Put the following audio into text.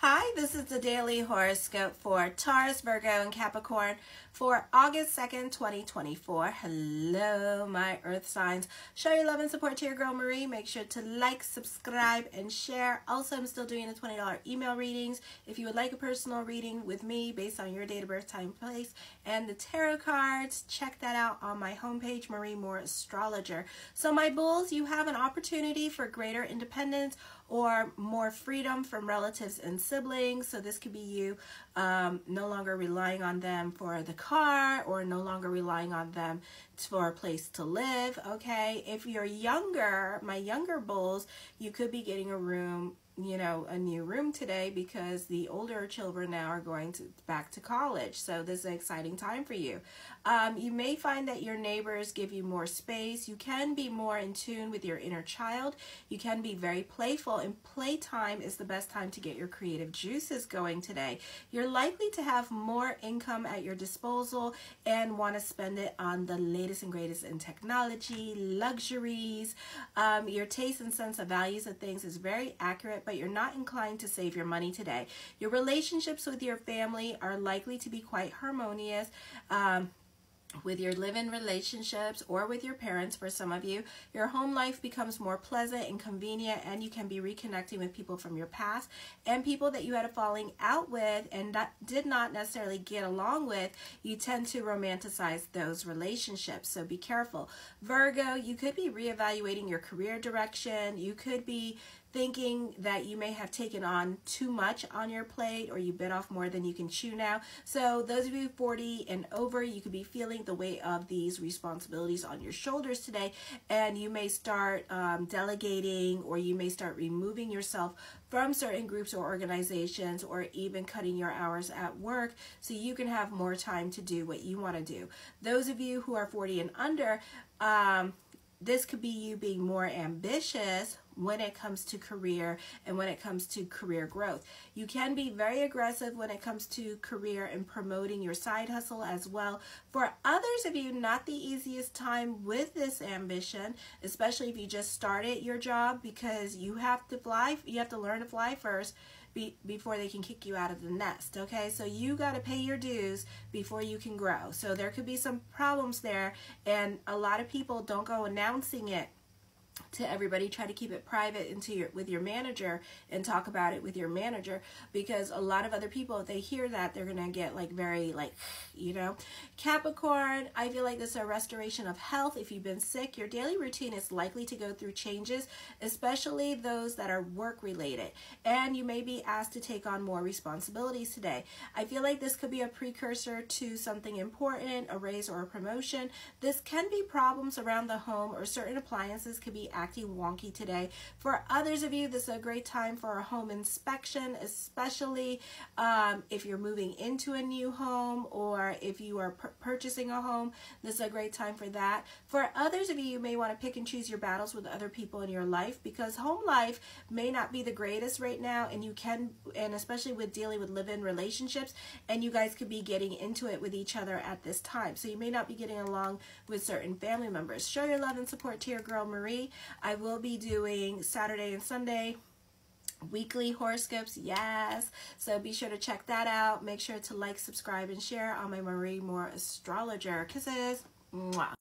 Hi, this is the Daily Horoscope for Taurus, Virgo, and Capricorn for August 2nd, 2024. Hello, my earth signs. Show your love and support to your girl, Marie. Make sure to like, subscribe, and share. Also, I'm still doing the $20 email readings. If you would like a personal reading with me based on your date of birth, time, place, and the tarot cards, check that out on my homepage, Marie Moore Astrologer. So my bulls, you have an opportunity for greater independence or more freedom from relatives and siblings. So this could be you no longer relying on them for the car or no longer relying on them for a place to live, okay? If you're younger, my younger bulls, you could be getting a room, a new room today because the older children now are going back to college. So this is an exciting time for you. You may find that your neighbors give you more space. You can be more in tune with your inner child. You can be very playful, and playtime is the best time to get your creative juices going today. You're likely to have more income at your disposal and want to spend it on the latest and greatest in technology, luxuries. Your taste and sense of values of things is very accurate, but you're not inclined to save your money today. Your relationships with your family are likely to be quite harmonious. With your live-in relationships or with your parents for some of you. Your home life becomes more pleasant and convenient, and you can be reconnecting with people from your past and people that you had a falling out with and that did not necessarily get along with. You tend to romanticize those relationships, so be careful. Virgo, you could be reevaluating your career direction. You could be thinking that you may have taken on too much on your plate, or you bit off more than you can chew now. So those of you 40 and over, you could be feeling the weight of these responsibilities on your shoulders today, and you may start delegating, or you may start removing yourself from certain groups or organizations, or even cutting your hours at work so you can have more time to do what you want to do. Those of you who are 40 and under, this could be you being more ambitious when it comes to career and when it comes to career growth. You can be very aggressive when it comes to career and promoting your side hustle as well. For others of you, not the easiest time with this ambition, especially if you just started your job, because you have to fly, you have to learn to fly first before they can kick you out of the nest, okay? So you got to pay your dues before you can grow. So there could be some problems there, and a lot of people don't go announcing it to everybody. Try to keep it private with your manager, and talk about it with your manager, because a lot of other people, if they hear that, they're gonna get very Capricorn, I feel like this is a restoration of health. If you've been sick, your daily routine is likely to go through changes, especially those that are work related, and you may be asked to take on more responsibilities today. I feel like this could be a precursor to something important, a raise or a promotion. This can be problems around the home, or certain appliances could be acting wonky today. For others of you, this is a great time for a home inspection, especially if you're moving into a new home, or if you are purchasing a home. This is a great time for that. For others of you, you may want to pick and choose your battles with other people in your life, because home life may not be the greatest right now, and you can, and especially with dealing with live-in relationships, and you guys could be getting into it with each other at this time. So you may not be getting along with certain family members. Show your love and support to your girl, Marie. I will be doing Saturday and Sunday weekly horoscopes, yes, so be sure to check that out. Make sure to like, subscribe, and share on my Marie Moore Astrologer. Kisses. Mwah.